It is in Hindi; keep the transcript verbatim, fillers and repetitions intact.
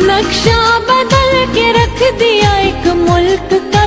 नक्शा बदल के रख दिया एक मुल्क का।